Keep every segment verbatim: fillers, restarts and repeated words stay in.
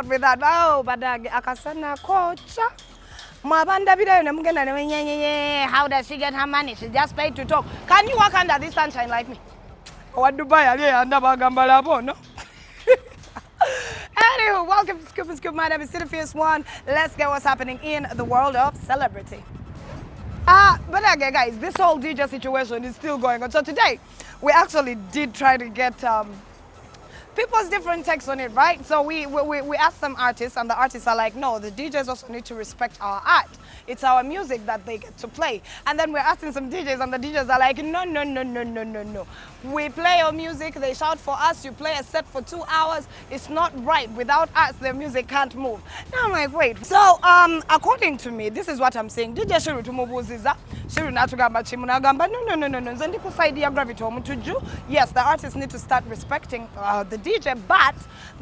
out with that. Wow, but akasana kocha. Mabanda bidayo na mungena na wenyenye. How does she get her money? She just paid to talk. Can you walk under this sunshine like me? What Dubai ali anda bagambala bo no. Anywho, welcome to Scoop and Scoop. My name is AtinaFuse one. Let's get what's happening in the world of celebrity. Uh, but again, guys, this whole D J situation is still going on. So today, we actually did try to get um, people's different takes on it, right? So we, we, we asked some artists, and the artists are like, no, the D Js also need to respect our art. It's our music that they get to play. And then we're asking some D Js, and the D Js are like, no, no, no, no, no, no, no. We play your music, they shout for us, you play a set for two hours. It's not right. Without us, their music can't move. Now I'm like, wait. So, um, according to me, this is what I'm saying. D J Shuru Tumubuziza, Shuru Natugamba Chimunagamba, no, no, no, no, no. Zendikusaidia gravity wa mtu juu. Yes, the artists need to start respecting uh, the D J, but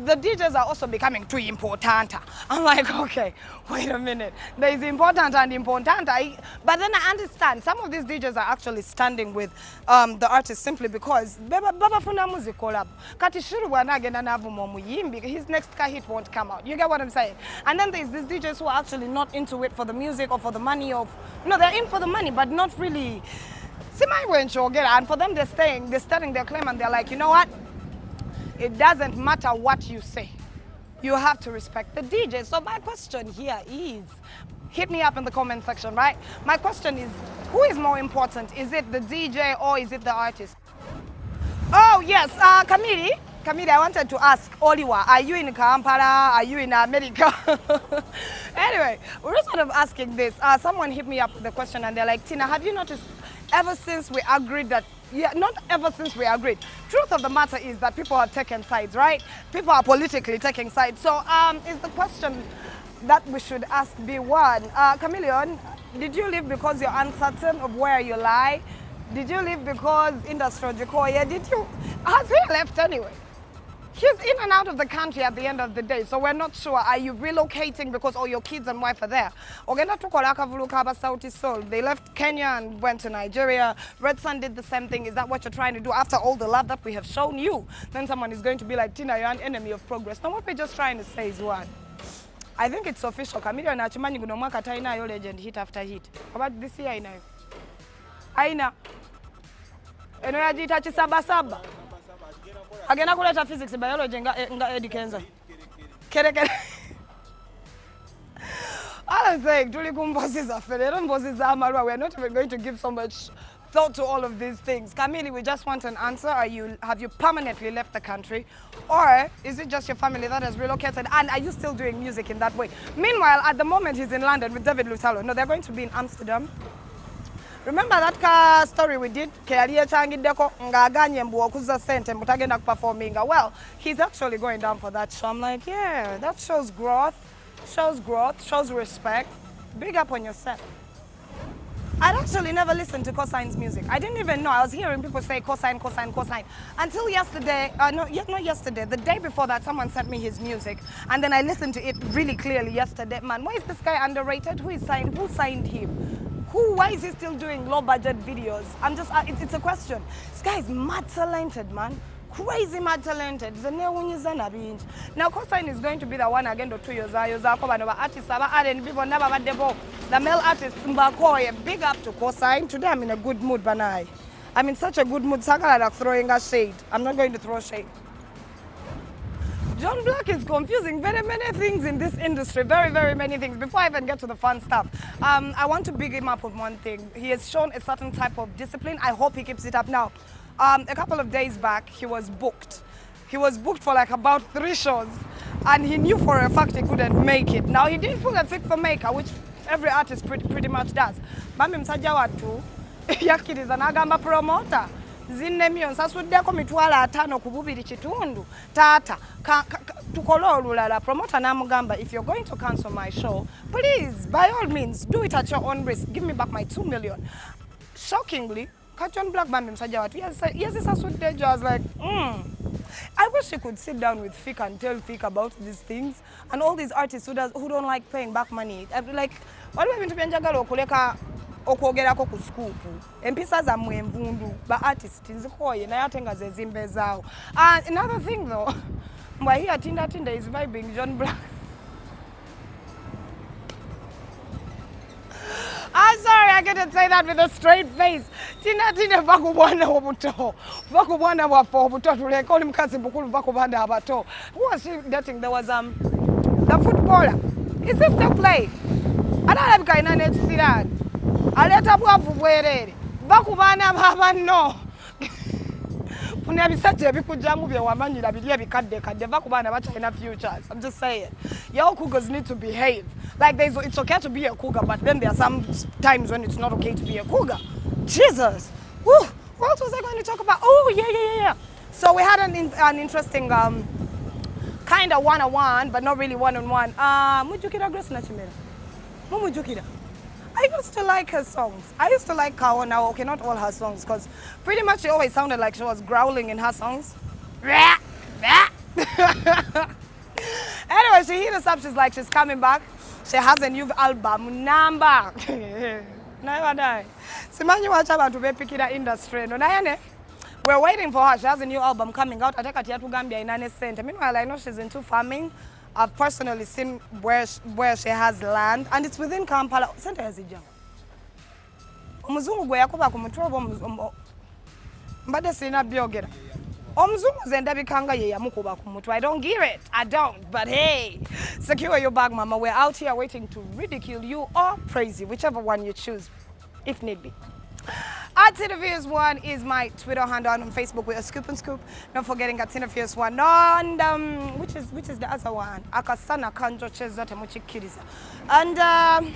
the D Js are also becoming too important. I'm like, okay, wait a minute. There is important and important. I, but then I understand some of these D Js are actually standing with um, the artists simply because Baba Funa Music collab. Kati Shuru Wanage na Navu Momuyimbi, his next car hit won't come out. You get what I'm saying? And then there's these D Js who are actually not into it for the music or for the money of, no, they're in for the money, but not really. And for them, they're staying, they're standing their claim and they're like, you know what? It doesn't matter what you say. You have to respect the D J. So my question here is, hit me up in the comment section, right? My question is, who is more important? Is it the D J or is it the artist? Oh, yes, uh, Kamiri. Kamiri, I wanted to ask, Oliwa, are you in Kampala? Are you in America? Anyway, we're sort of asking this. Uh, someone hit me up with the question and they're like, Tina, have you noticed ever since we agreed that Yeah, not ever since we agreed. Truth of the matter is that people are taking sides, right? People are politically taking sides. So um, is the question that we should ask B one. Uh, Chameleone, did you leave because you're uncertain of where you lie? Did you leave because Industry Koye? Did you? Has he left anyway? He's in and out of the country at the end of the day, so we're not sure. Are you relocating because all your kids and wife are there? They left Kenya and went to Nigeria. Red Sun did the same thing. Is that what you're trying to do? After all the love that we have shown you, then someone is going to be like, Tina, you're an enemy of progress. Now what we're just trying to say is one. I think it's official. Chameleone achimani gunomwaka taina yo legend hit after hit. About this year inayo. Aina. Eno ya jita chisaba saba. Again, I could have physics, biology, and Eddie Kenza. All I'm saying, Julie Kumboses are fair, Boses are Mara. We're not even going to give so much thought to all of these things. Camille, we just want an answer. Are you, have you permanently left the country? Or is it just your family that has relocated? And are you still doing music in that way? Meanwhile, at the moment, he's in London with David Lutalo. No, they're going to be in Amsterdam. Remember that car story we did? Well, he's actually going down for that show. I'm like, yeah, that shows growth, shows growth, shows respect. Big up on yourself. I'd actually never listened to Cosine's music. I didn't even know. I was hearing people say Cosine, Cosine, Cosine. Until yesterday, uh, no, yet not yesterday, the day before that, someone sent me his music. And then I listened to it really clearly yesterday. Man, why is this guy underrated? Who is signed? Who signed him? Who, why is he still doing low-budget videos? I'm just, uh, it, it's a question. This guy is mad talented, man. Crazy mad talented. Now, Cosine is going to be the one again to two years. The male artist, Simba Koye, big up to Cosine. Today, I'm in a good mood, Banai. I'm in such a good mood, I'm throwing a shade. I'm not going to throw shade. John Black is confusing very many things in this industry, very, very many things. Before I even get to the fun stuff, um, I want to big him up on one thing. He has shown a certain type of discipline. I hope he keeps it up. Now, um, a couple of days back, he was booked. He was booked for like about three shows, and he knew for a fact he couldn't make it. Now, he didn't pull a Fik for Maker, which every artist pretty, pretty much does. Mami msajawa tu, yakiri zanagamba promoter. Zinemion sasudeko mitwala atano kububiri chitundu tata tukolo lulala promoter namugamba, if you're going to cancel my show, please by all means do it at your own risk, give me back my two million. Shockingly, John Black bambi msaja watu yes yes sasudejo. I was like, mm. I wish you could sit down with Fik and tell Fik about these things and all these artists who does who don't like paying back money. I'd be like, what do we mean to be njagalo kuleka okogerako ku scoop empisa za mwembundu ba artists nzikoye nayatenga ze zimbe zao. And another thing though, But here Tinda Tinda is vibing John Black. I'm sorry, I couldn't say that with a straight face. Tinda Tinda Vakubwana Wabuto. Vakubwana Wabuto. They call him Kasibukul Vakubanda Abato. Who was she dating? There was um the footballer. His sister played. I don't have Kainanet Siran. I let up Wabuere. Vakubana Babano. I'm just saying, y'all cougars need to behave. Like there's, it's okay to be a cougar, but then there are some times when it's not okay to be a cougar. Jesus, woo, what was I going to talk about? Oh yeah, yeah, yeah, yeah. So we had an in, an interesting um, kind of one-on-one, but not really one-on-one. Uh, I used to like her songs. I used to like Kawa now, okay, not all her songs, because pretty much she always sounded like she was growling in her songs. Anyway, she hit us up, she's like, she's coming back. She has a new album, number. Never die. Simanyi wachaba to be pikira industry. We're waiting for her, she has a new album coming out. Meanwhile, I know she's into farming. I've personally seen where she, where she has land, and it's within Kampala. Sente hazija. Omuzungu gwe yakuba ku mutwe obo mbadde sina byogera. Omuzungu zenda bikanga ye yamukuba ku mutwe. I don't give it. I don't. But hey, secure your bag, mama. We're out here waiting to ridicule you or praise you, whichever one you choose, if need be. Atina Fuse one is my Twitter handle, and on Facebook with a scoop and scoop. Not forgetting Atina Fuse one, and um, which is which is the other one. Akasana Kanjo Chezote Muchi Kiriza. And um,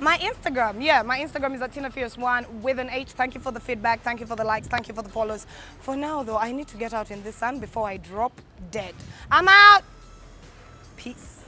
my Instagram, yeah, my Instagram is Atina Fuse one with an H. Thank you for the feedback. Thank you for the likes. Thank you for the follows. For now, though, I need to get out in the sun before I drop dead. I'm out. Peace.